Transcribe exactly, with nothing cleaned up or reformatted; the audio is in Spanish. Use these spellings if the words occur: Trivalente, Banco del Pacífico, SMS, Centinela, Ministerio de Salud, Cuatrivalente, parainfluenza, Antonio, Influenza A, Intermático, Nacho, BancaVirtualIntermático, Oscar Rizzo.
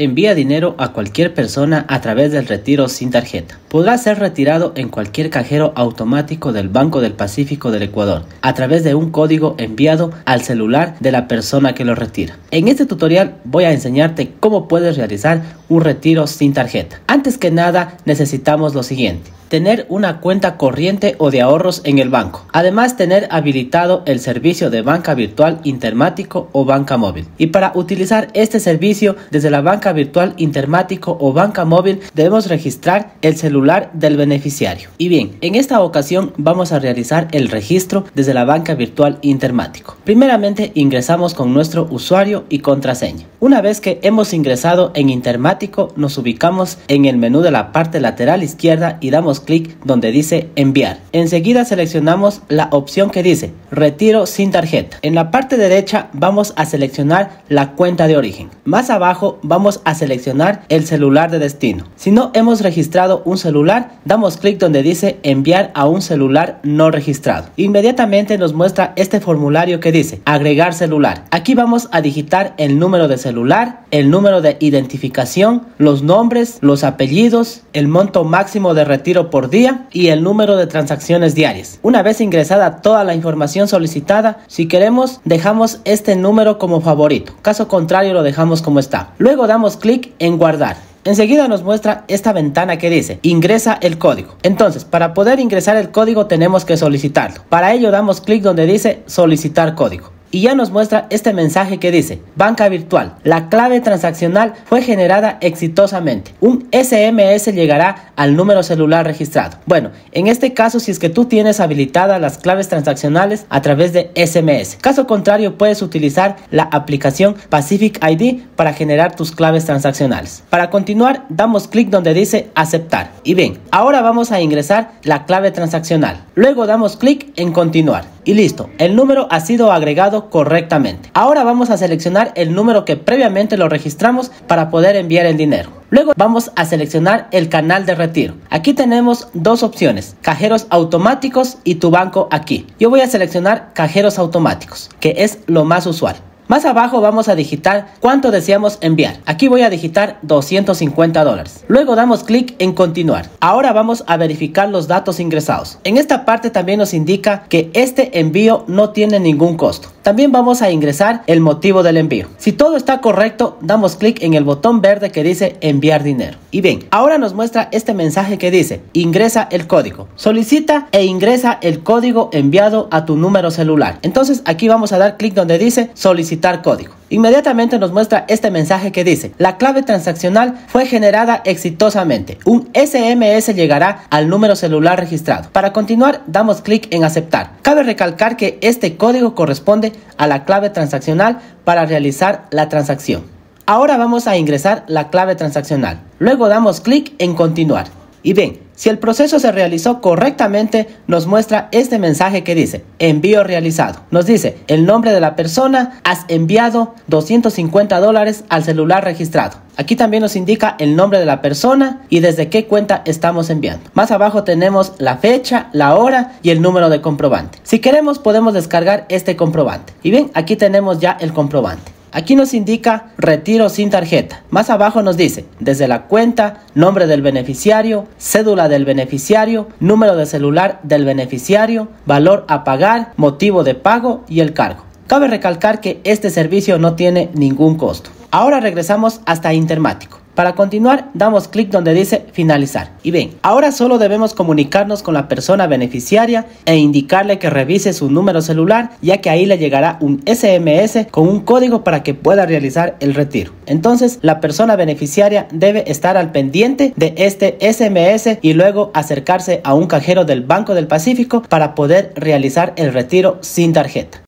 envía dinero a cualquier persona a través del retiro sin tarjeta. Podrá ser retirado en cualquier cajero automático del Banco del Pacífico del Ecuador a través de un código enviado al celular de la persona que lo retira. En este tutorial voy a enseñarte cómo puedes realizar un retiro sin tarjeta. Antes que nada, necesitamos lo siguiente: tener una cuenta corriente o de ahorros en el banco. Además, tener habilitado el servicio de banca virtual intermático o banca móvil. Y para utilizar este servicio desde la banca virtual intermático o banca móvil, debemos registrar el celular del beneficiario. Y bien, en esta ocasión vamos a realizar el registro desde la banca virtual intermático. Primeramente, ingresamos con nuestro usuario y contraseña. Una vez que hemos ingresado en intermático, nos ubicamos en el menú de la parte lateral izquierda y damos clic donde dice enviar. Enseguida seleccionamos la opción que dice retiro sin tarjeta. En la parte derecha vamos a seleccionar la cuenta de origen. Más abajo vamos a seleccionar el celular de destino. Si no hemos registrado un celular, damos clic donde dice enviar a un celular no registrado. Inmediatamente nos muestra este formulario que dice agregar celular. Aquí vamos a digitar el número de celular, el número de identificación, los nombres, los apellidos, el monto máximo de retiro por día y el número de transacciones diarias. Una vez ingresada toda la información solicitada, si queremos dejamos este número como favorito, caso contrario lo dejamos como está. Luego damos clic en guardar. Enseguida nos muestra esta ventana que dice ingresa el código. Entonces, para poder ingresar el código tenemos que solicitarlo. Para ello damos clic donde dice solicitar código. Y ya nos muestra este mensaje que dice banca virtual, la clave transaccional fue generada exitosamente. Un S M S llegará al número celular registrado. Bueno, en este caso si es que tú tienes habilitadas las claves transaccionales a través de S M S. Caso contrario, puedes utilizar la aplicación Pacific I D para generar tus claves transaccionales. Para continuar, damos clic donde dice aceptar. Y bien, ahora vamos a ingresar la clave transaccional. Luego damos clic en continuar. Y listo, el número ha sido agregado correctamente. Ahora vamos a seleccionar el número que previamente lo registramos para poder enviar el dinero. Luego vamos a seleccionar el canal de retiro. Aquí tenemos dos opciones, cajeros automáticos y tu banco aquí. Yo voy a seleccionar cajeros automáticos, que es lo más usual. Más abajo vamos a digitar cuánto deseamos enviar. Aquí voy a digitar doscientos cincuenta dólares. Luego damos clic en continuar. Ahora vamos a verificar los datos ingresados. En esta parte también nos indica que este envío no tiene ningún costo. También vamos a ingresar el motivo del envío. Si todo está correcto, damos clic en el botón verde que dice enviar dinero. Y bien, ahora nos muestra este mensaje que dice ingresa el código. Solicita e ingresa el código enviado a tu número celular. Entonces aquí vamos a dar clic donde dice solicitar código. Inmediatamente nos muestra este mensaje que dice la clave transaccional fue generada exitosamente. Un S M S llegará al número celular registrado. Para continuar, damos clic en aceptar. Cabe recalcar que este código corresponde a la clave transaccional para realizar la transacción. Ahora vamos a ingresar la clave transaccional. Luego damos clic en continuar. Y bien, si el proceso se realizó correctamente, nos muestra este mensaje que dice envío realizado. Nos dice el nombre de la persona, has enviado doscientos cincuenta dólares al celular registrado. Aquí también nos indica el nombre de la persona y desde qué cuenta estamos enviando. Más abajo tenemos la fecha, la hora y el número de comprobante. Si queremos podemos descargar este comprobante. Y bien, aquí tenemos ya el comprobante. Aquí nos indica retiro sin tarjeta. Más abajo nos dice desde la cuenta, nombre del beneficiario, cédula del beneficiario, número de celular del beneficiario, valor a pagar, motivo de pago y el cargo. Cabe recalcar que este servicio no tiene ningún costo. Ahora regresamos hasta Intermático. Para continuar, damos clic donde dice finalizar. Y bien, ahora solo debemos comunicarnos con la persona beneficiaria e indicarle que revise su número celular, ya que ahí le llegará un S M S con un código para que pueda realizar el retiro. Entonces, la persona beneficiaria debe estar al pendiente de este S M S y luego acercarse a un cajero del Banco del Pacífico para poder realizar el retiro sin tarjeta.